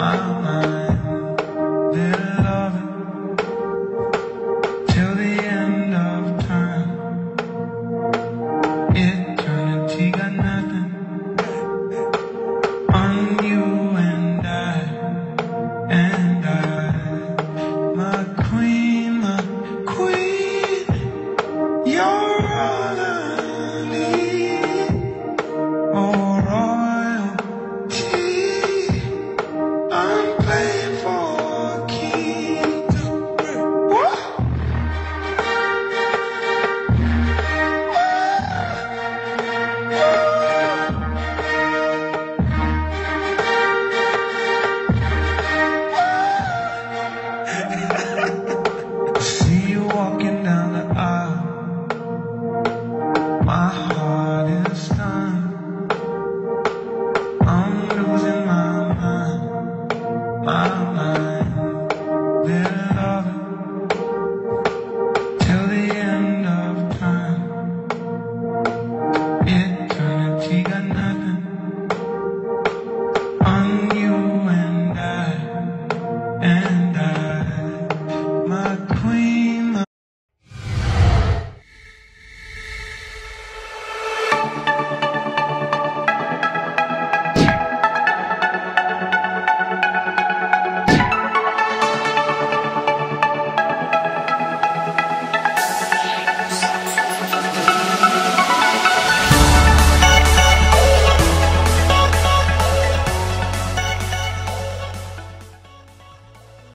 my mind, little loving, till the end of time. Eternity got nothing on you and I, my queen, you're all I need. Oh, I'm losing my mind.